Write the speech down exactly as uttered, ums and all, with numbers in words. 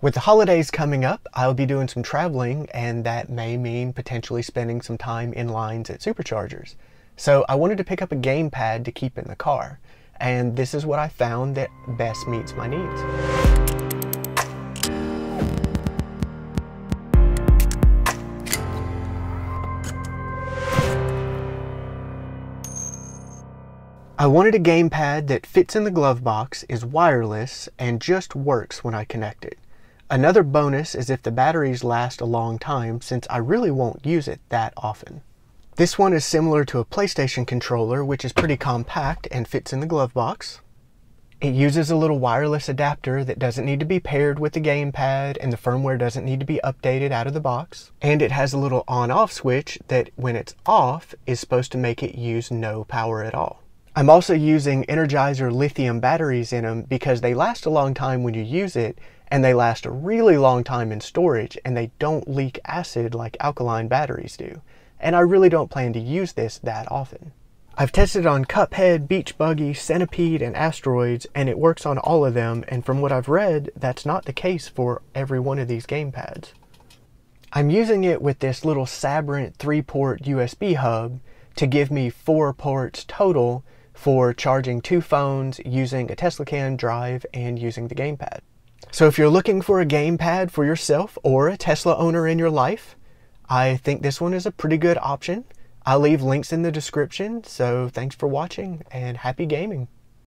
With the holidays coming up, I'll be doing some traveling, and that may mean potentially spending some time in lines at superchargers. So I wanted to pick up a gamepad to keep in the car, and this is what I found that best meets my needs. I wanted a gamepad that fits in the glove box, is wireless, and just works when I connect it. Another bonus is if the batteries last a long time, since I really won't use it that often. This one is similar to a PlayStation controller, which is pretty compact and fits in the glove box. It uses a little wireless adapter that doesn't need to be paired with the gamepad, and the firmware doesn't need to be updated out of the box. And it has a little on-off switch that, when it's off, is supposed to make it use no power at all. I'm also using Energizer lithium batteries in them because they last a long time when you use it, and they last a really long time in storage, and they don't leak acid like alkaline batteries do. And I really don't plan to use this that often. I've tested on Cuphead, Beach Buggy, Centipede, and Asteroids, and it works on all of them, and from what I've read, that's not the case for every one of these gamepads. I'm using it with this little Sabrent three port U S B hub to give me four ports total for charging two phones, using a TeslaCAN drive, and using the gamepad. So if you're looking for a gamepad for yourself or a Tesla owner in your life, I think this one is a pretty good option. I'll leave links in the description, so thanks for watching and happy gaming.